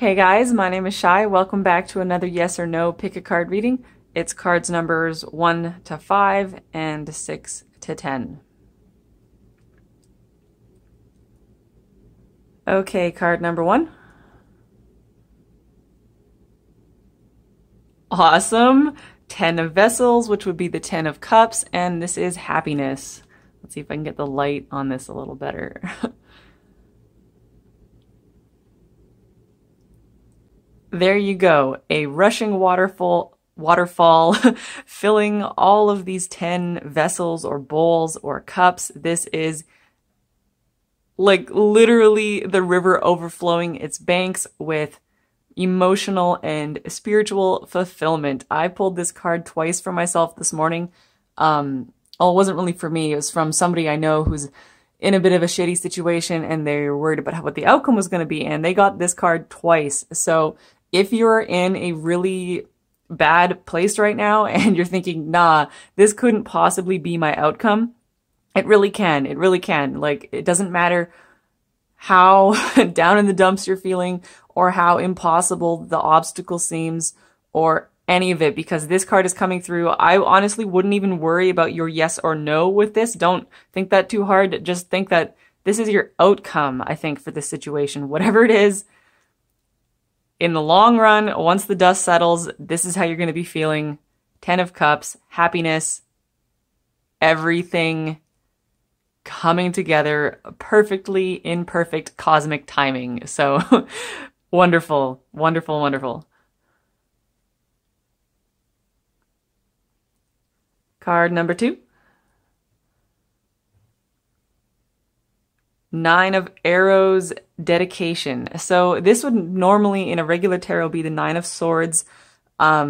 Hey guys, my name is Shai. Welcome back to another yes or no pick a card reading. It's cards numbers 1 to 5 and 6 to 10. Okay, card number 1. Awesome. 10 of Vessels, which would be the 10 of Cups, and this is happiness. Let's see if I can get the light on this a little better. There you go, a rushing waterfall filling all of these 10 vessels or bowls or cups. This is like literally the river overflowing its banks with emotional and spiritual fulfillment. I pulled this card twice for myself this morning. Well, it wasn't really for me. It was from somebody I know who's in a bit of a shitty situation and they were worried about what the outcome was going to be, and they got this card twice. So if you're in a really bad place right now and you're thinking, nah, this couldn't possibly be my outcome, it really can. It really can. Like, it doesn't matter how down in the dumps you're feeling or how impossible the obstacle seems or any of it, because this card is coming through. I honestly wouldn't even worry about your yes or no with this. Don't think that too hard. Just think that this is your outcome, I think, for this situation. Whatever it is, in the long run, once the dust settles, this is how you're going to be feeling. 10 of Cups, happiness, everything coming together perfectly in perfect cosmic timing. So wonderful, wonderful, wonderful. Card number 2. 9 of Arrows, dedication. So this would normally in a regular tarot be the 9 of Swords. As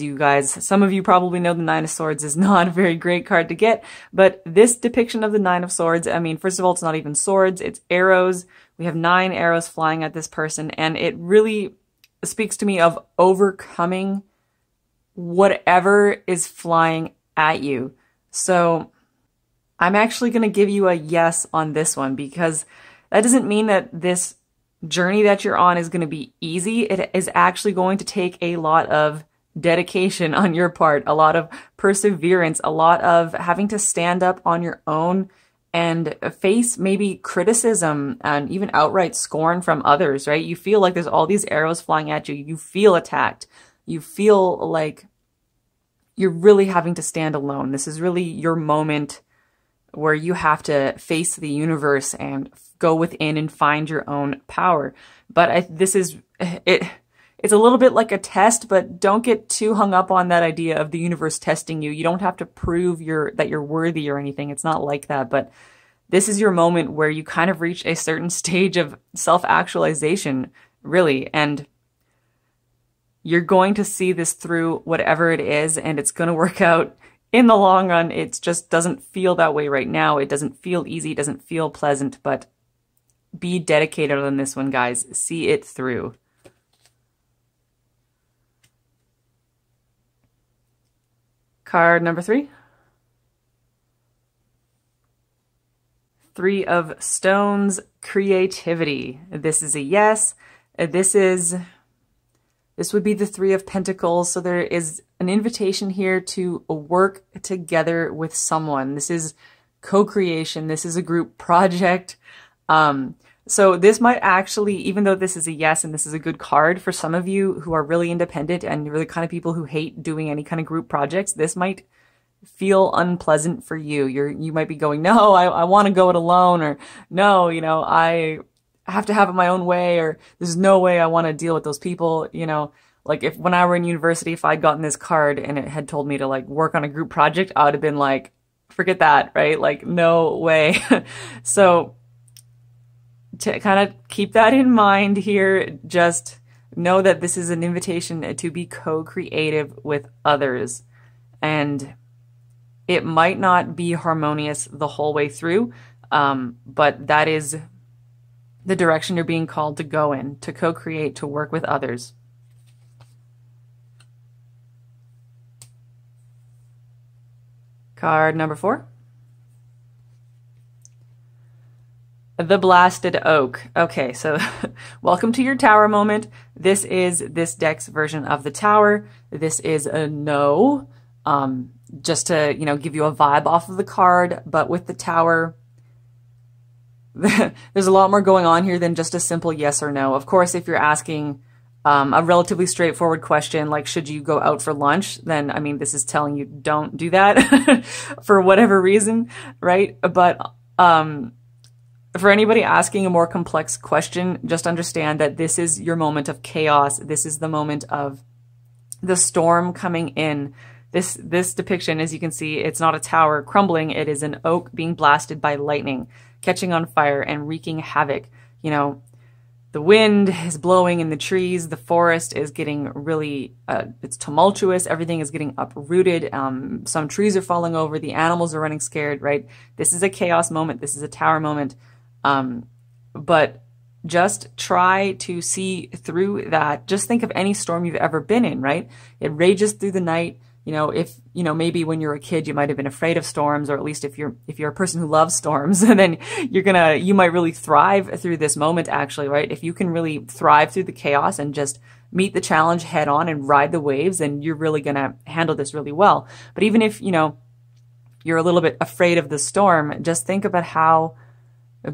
you guys, some of you probably know, the 9 of Swords is not a very great card to get, but this depiction of the 9 of Swords, I mean, first of all, it's not even swords, it's arrows. We have 9 arrows flying at this person, and it really speaks to me of overcoming whatever is flying at you. So I'm actually going to give you a yes on this one, because that doesn't mean that this journey that you're on is going to be easy. It is actually going to take a lot of dedication on your part, a lot of perseverance, a lot of having to stand up on your own and face maybe criticism and even outright scorn from others, right? You feel like there's all these arrows flying at you. You feel attacked. You feel like you're really having to stand alone. This is really your moment where you have to face the universe and go within and find your own power. But it's a little bit like a test, but don't get too hung up on that idea of the universe testing you. You don't have to prove that you're worthy or anything. It's not like that. But this is your moment where you kind of reach a certain stage of self-actualization, really. And you're going to see this through, whatever it is, and it's going to work out in the long run. It just doesn't feel that way right now. It doesn't feel easy. It doesn't feel pleasant, but be dedicated on this one, guys. See it through. Card number 3. 3 of Stones, creativity. This is a yes. This would be the 3 of Pentacles, so there is an invitation here to work together with someone. This is co-creation. This is a group project. So this might actually, even though this is a yes and this is a good card, for some of you who are really independent and you're the kind of people who hate doing any kind of group projects, this might feel unpleasant for you. You might be going, no, I want to go it alone, or no, you know, I have to have it my own way, or there's no way I want to deal with those people. You know, like if when I were in university, if I'd gotten this card and it had told me to like work on a group project, I would have been like, forget that, right? Like, no way. So to kind of keep that in mind here, just know that this is an invitation to be co-creative with others. And it might not be harmonious the whole way through, but that is the direction you're being called to go in, to co-create, to work with others. Card number 4. The Blasted Oak. Okay, so welcome to your Tower moment. This is this deck's version of the Tower. This is a no, just to, you know, give you a vibe off of the card. But with the Tower, there's a lot more going on here than just a simple yes or no. Of course, if you're asking a relatively straightforward question, like should you go out for lunch, then, I mean, this is telling you don't do that for whatever reason, right? But for anybody asking a more complex question, just understand that this is your moment of chaos. This is the moment of the storm coming in. This depiction, as you can see, it's not a tower crumbling. It is an oak being blasted by lightning, catching on fire and wreaking havoc. You know, the wind is blowing in the trees. The forest is getting really, it's tumultuous. Everything is getting uprooted. Some trees are falling over. The animals are running scared, right? This is a chaos moment. This is a tower moment. But just try to see through that. Just think of any storm you've ever been in, right? It rages through the night. You know, if, you know, maybe when you're a kid, you might've been afraid of storms, or at least if you're a person who loves storms, and then you might really thrive through this moment, actually, right? If you can really thrive through the chaos and just meet the challenge head on and ride the waves, then you're really going to handle this really well. But even if, you know, you're a little bit afraid of the storm, just think about how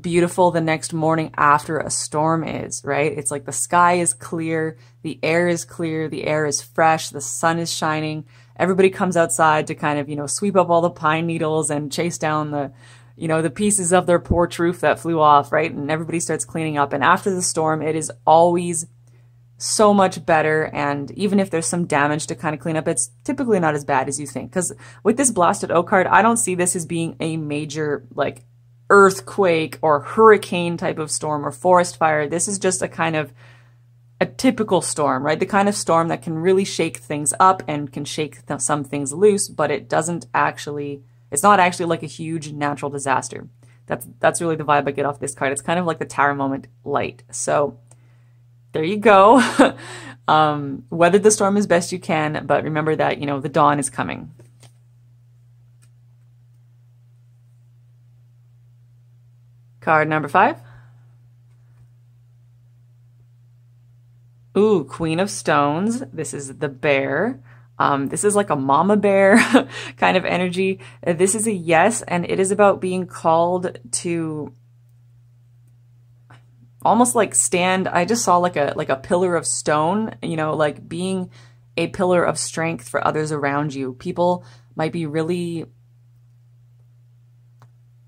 beautiful the next morning after a storm is, right? It's like the sky is clear, the air is clear, the air is fresh, the sun is shining. Everybody comes outside to kind of, you know, sweep up all the pine needles and chase down the, you know, the pieces of their porch roof that flew off, right? And everybody starts cleaning up. And after the storm, it is always so much better. And even if there's some damage to kind of clean up, it's typically not as bad as you think. Because with this Blasted Oak card, I don't see this as being a major, like, earthquake or hurricane type of storm or forest fire. This is just a kind of a typical storm, right? The kind of storm that can really shake things up and can shake some things loose, but it doesn't actually, it's not actually like a huge natural disaster. That's really the vibe I get off this card. It's kind of like the Tower moment light. So there you go. Weather the storm as best you can, but remember that, you know, the dawn is coming. Card number 5. Ooh, Queen of Stones. This is the bear. This is like a mama bear kind of energy. This is a yes, and it is about being called to almost like stand. I just saw like a pillar of stone, you know, like being a pillar of strength for others around you. People might be really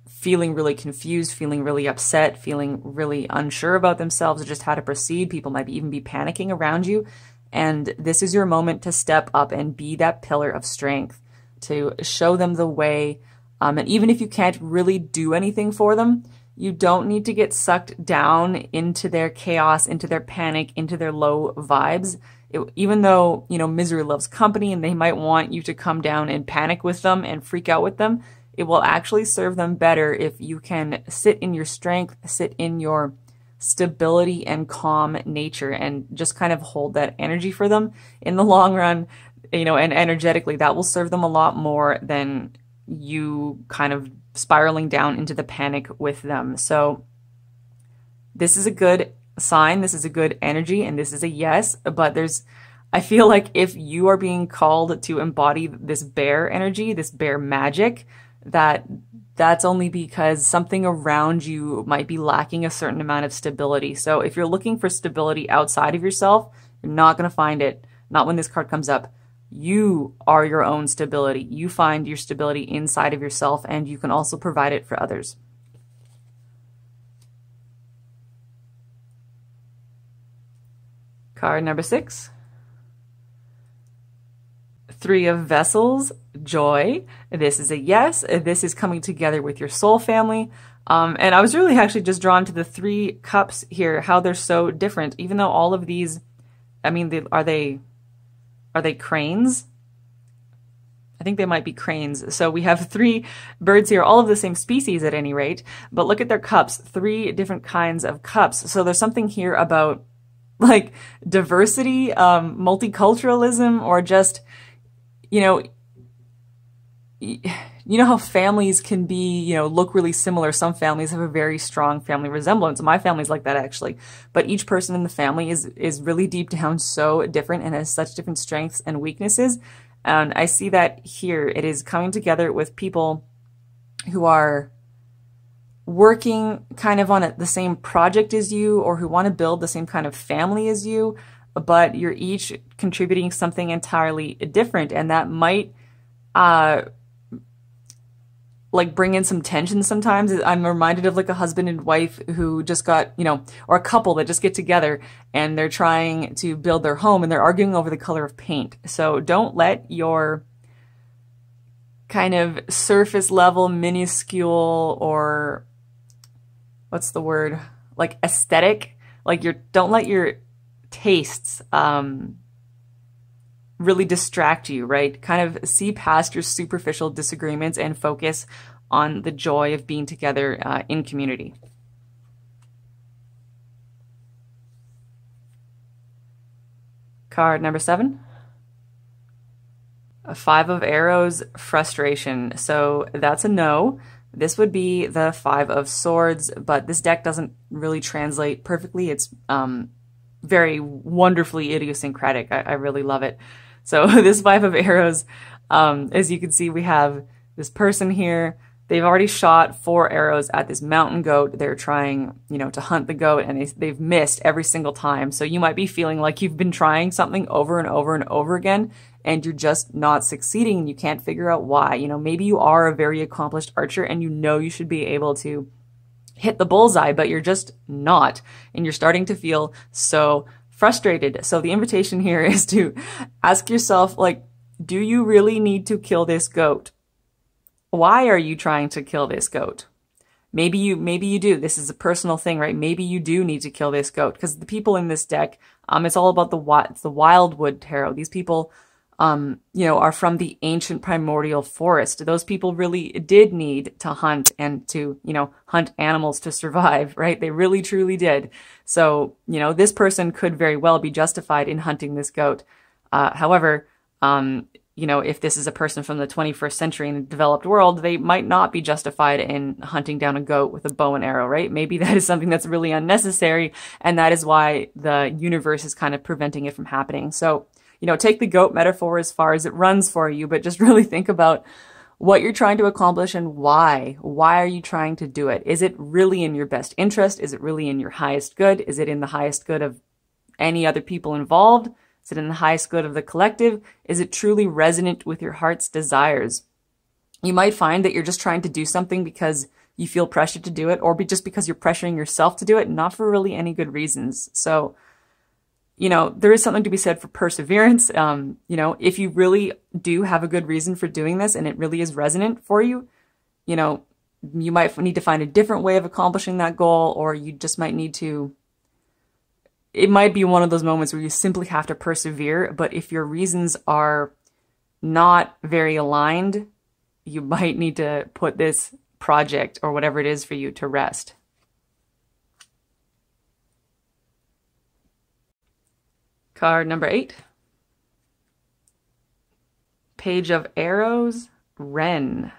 feeling really confused, feeling really upset, feeling really unsure about themselves or just how to proceed. People might even be panicking around you. And this is your moment to step up and be that pillar of strength, to show them the way. And even if you can't really do anything for them, you don't need to get sucked down into their chaos, into their panic, into their low vibes. Even though, you know, misery loves company and they might want you to come down and panic with them and freak out with them, it will actually serve them better if you can sit in your strength, sit in your stability and calm nature, and just kind of hold that energy for them in the long run, you know, and energetically. That will serve them a lot more than you kind of spiraling down into the panic with them. So this is a good sign. This is a good energy, and this is a yes, but there's, I feel like if you are being called to embody this bear energy, this bear magic, that's only because something around you might be lacking a certain amount of stability. So if you're looking for stability outside of yourself, you're not going to find it. Not when this card comes up. You are your own stability. You find your stability inside of yourself, and you can also provide it for others. Card number 6. Three of Vessels, joy. This is a yes. This is coming together with your soul family. And I was really actually just drawn to the 3 cups here, how they're so different, even though all of these, I mean, are they cranes? I think they might be cranes. So we have 3 birds here, all of the same species at any rate, but look at their cups, 3 different kinds of cups. So there's something here about like diversity, multiculturalism, or just, you know, You know how families can be, you know, look really similar. Some families have a very strong family resemblance. My family's like that, actually. But each person in the family is really deep down so different and has such different strengths and weaknesses. And I see that here. It is coming together with people who are working kind of on the same project as you, or who want to build the same kind of family as you, but you're each contributing something entirely different. And that might like bring in some tension sometimes. I'm reminded of like a husband and wife who just got, you know, or a couple that just get together and they're trying to build their home and they're arguing over the color of paint. So don't let your kind of surface level, minuscule, or what's the word? Like aesthetic, like don't let your tastes, really distract you, right? Kind of see past your superficial disagreements and focus on the joy of being together in community. Card number 7. A 5 of arrows, frustration. So that's a no. This would be the 5 of swords, but this deck doesn't really translate perfectly. It's very wonderfully idiosyncratic. I really love it. So this 5 of arrows, as you can see, we have this person here. They've already shot 4 arrows at this mountain goat. They're trying, you know, to hunt the goat, and they've missed every single time. So you might be feeling like you've been trying something over and over and over again, and you're just not succeeding, and you can't figure out why. You know, maybe you are a very accomplished archer, and you know you should be able to hit the bullseye, but you're just not, and you're starting to feel so frustrated. So the invitation here is to ask yourself, like, do you really need to kill this goat? Why are you trying to kill this goat? Maybe you do. This is a personal thing, right? Maybe you do need to kill this goat, because the people in this deck, it's all about the Wildwood Tarot. These people, you know, are from the ancient primordial forest. Those people really did need to hunt and to, you know, hunt animals to survive, right? They really truly did. So, you know, this person could very well be justified in hunting this goat. However, you know, if this is a person from the 21st century in the developed world, they might not be justified in hunting down a goat with a bow and arrow, right? Maybe that is something that's really unnecessary, and that is why the universe is kind of preventing it from happening. So, you know, take the goat metaphor as far as it runs for you, but just really think about what you're trying to accomplish and why. Why are you trying to do it? Is it really in your best interest? Is it really in your highest good? Is it in the highest good of any other people involved? Is it in the highest good of the collective? Is it truly resonant with your heart's desires? You might find that you're just trying to do something because you feel pressured to do it, or just because you're pressuring yourself to do it, not for really any good reasons. So, you know, there is something to be said for perseverance. You know, if you really do have a good reason for doing this and it really is resonant for you, you know, you might need to find a different way of accomplishing that goal, or you just might need to, it might be one of those moments where you simply have to persevere. But if your reasons are not very aligned, you might need to put this project or whatever it is for you to rest. Card number 8, Page of Arrows, Wren.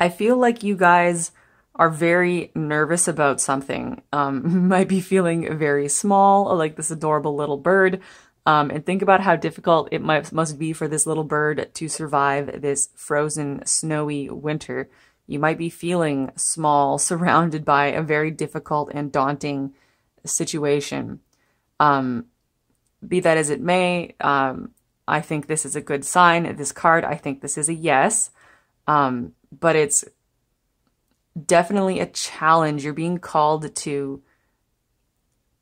I feel like you guys are very nervous about something. Might be feeling very small, like this adorable little bird, and think about how difficult it must be for this little bird to survive this frozen, snowy winter. You might be feeling small, surrounded by a very difficult and daunting situation. Be that as it may, I think this is a good sign. This card, I think this is a yes, but it's definitely a challenge. You're being called to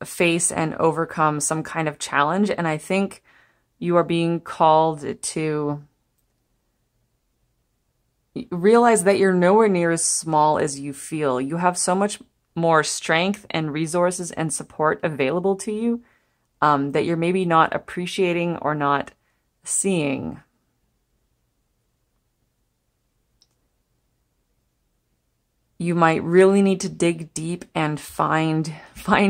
face and overcome some kind of challenge, and I think you are being called to realize that you're nowhere near as small as you feel. You have so much more strength and resources and support available to you that you're maybe not appreciating or not seeing. You might really need to dig deep and find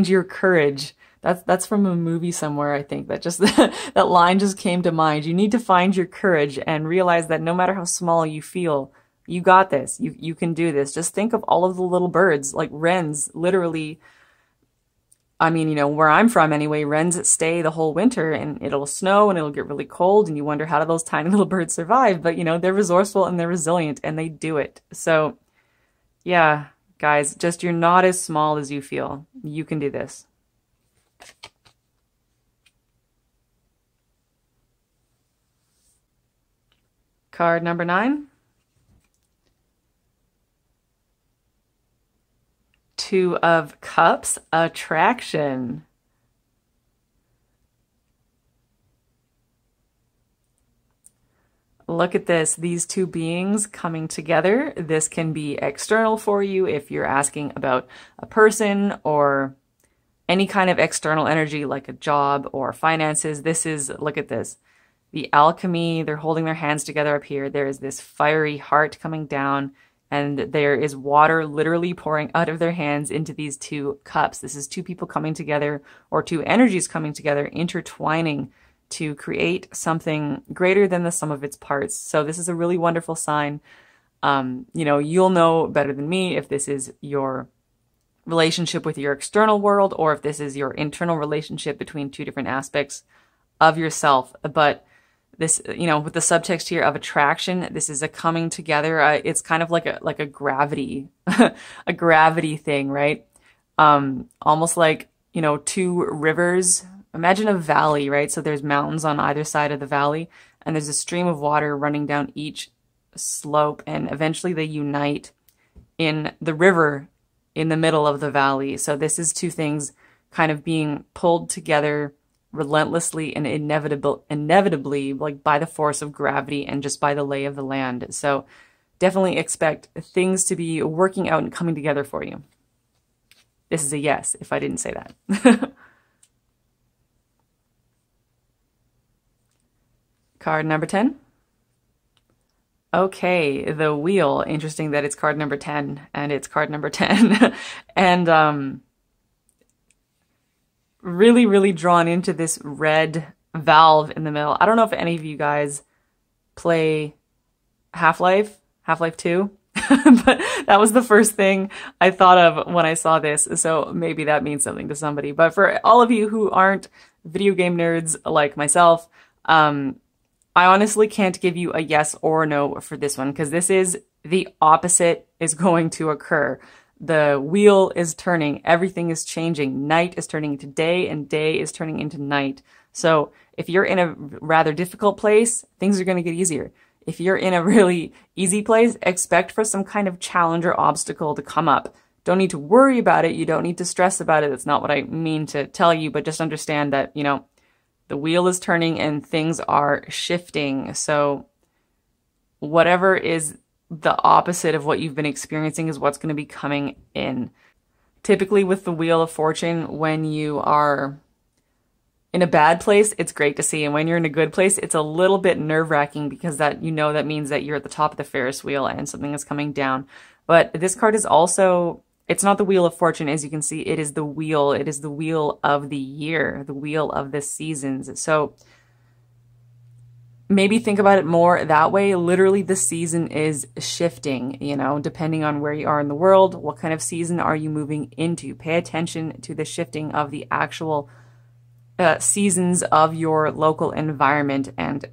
your courage That's from a movie somewhere, I think. That just that line just came to mind. You need to find your courage and realize that no matter how small you feel, you got this. You can do this. Just think of all of the little birds, like wrens, literally. I mean, you know, where I'm from anyway, wrens stay the whole winter and it'll snow and it'll get really cold and you wonder how do those tiny little birds survive? But, you know, they're resourceful and they're resilient and they do it. So, yeah, guys, just you're not as small as you feel. You can do this. Card number 9. 2 of Cups, attraction. Look at this, these two beings coming together. This can be external for you if you're asking about a person or any kind of external energy like a job or finances. This is, look at this, the alchemy. They're holding their hands together up here. There is this fiery heart coming down. And there is water literally pouring out of their hands into these two cups. This is two people coming together or two energies coming together, intertwining to create something greater than the sum of its parts. So this is a really wonderful sign. You know, you'll know better than me if this is your relationship with your external world or if this is your internal relationship between two different aspects of yourself. But this, you know, with the subtext here of attraction, this is a coming together. It's kind of like a gravity, a gravity thing, right? Almost like, you know, two rivers. Imagine a valley, right? So there's mountains on either side of the valley, and there's a stream of water running down each slope, and eventually they unite in the river in the middle of the valley. So this is two things kind of being pulled together relentlessly and inevitably, like by the force of gravity and just by the lay of the land. So definitely expect things to be working out and coming together for you. This is a yes, if I didn't say that. Card number 10. Okay, the wheel. Interesting that it's card number 10 and it's card number 10. And, really, really drawn into this red valve in the middle. I don't know if any of you guys play Half-Life 2, but that was the first thing I thought of when I saw this. So maybe that means something to somebody. But for all of you who aren't video game nerds like myself, I honestly can't give you a yes or no for this one because this is the opposite is going to occur. The wheel is turning. Everything is changing. Night is turning into day, and day is turning into night. So if you're in a rather difficult place, things are going to get easier. If you're in a really easy place, expect for some kind of challenge or obstacle to come up. Don't need to worry about it. You don't need to stress about it. That's not what I mean to tell you, but just understand that, you know, the wheel is turning and things are shifting. So whatever is the opposite of what you've been experiencing is what's going to be coming in. Typically with the Wheel of Fortune, when you are in a bad place, it's great to see. And when you're in a good place, it's a little bit nerve-wracking because that, you know, that means that you're at the top of the Ferris wheel and something is coming down. But this card is also, it's not the Wheel of Fortune, as you can see. It is the wheel. It is the wheel of the year, the wheel of the seasons. So maybe think about it more that way. Literally, the season is shifting, you know, depending on where you are in the world. What kind of season are you moving into? Pay attention to the shifting of the actual seasons of your local environment and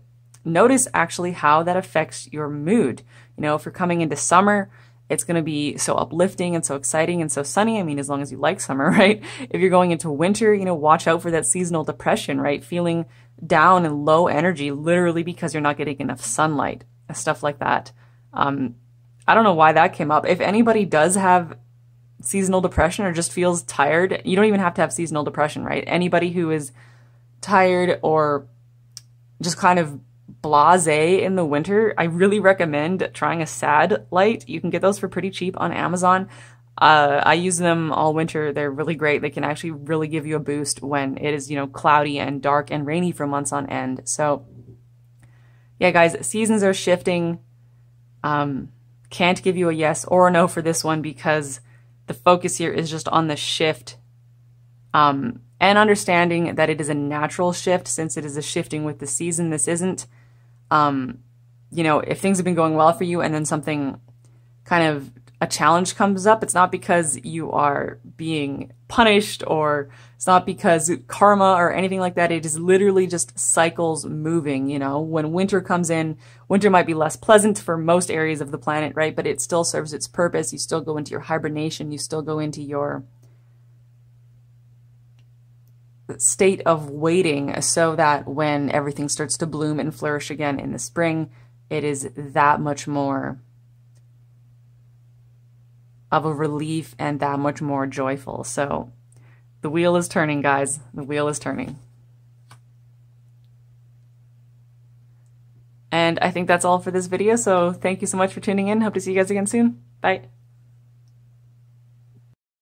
notice actually how that affects your mood. You know, if you're coming into summer, it's going to be so uplifting and so exciting and so sunny. I mean, as long as you like summer, right? If you're going into winter, you know, watch out for that seasonal depression, right? Feeling down and low energy, literally because you're not getting enough sunlight, stuff like that. I don't know why that came up. If anybody does have seasonal depression or just feels tired, you don't even have to have seasonal depression, right? Anybody who is tired or just kind of blasé in the winter, I really recommend trying a sad light. You can get those for pretty cheap on Amazon. I use them all winter. They're really great. They can actually really give you a boost when it is, you know, cloudy and dark and rainy for months on end. So yeah, guys, seasons are shifting. Can't give you a yes or a no for this one because the focus here is just on the shift And understanding that it is a natural shift, since it is a shifting with the season. This isn't, you know, if things have been going well for you and then something kind of a challenge comes up, it's not because you are being punished, or it's not because karma or anything like that. It is literally just cycles moving, you know. When winter comes in, winter might be less pleasant for most areas of the planet, right? But it still serves its purpose. You still go into your hibernation. You still go into your state of waiting, so that when everything starts to bloom and flourish again in the spring, it is that much more of a relief and that much more joyful. So the wheel is turning, guys. The wheel is turning. And I think that's all for this video. So thank you so much for tuning in. Hope to see you guys again soon. Bye.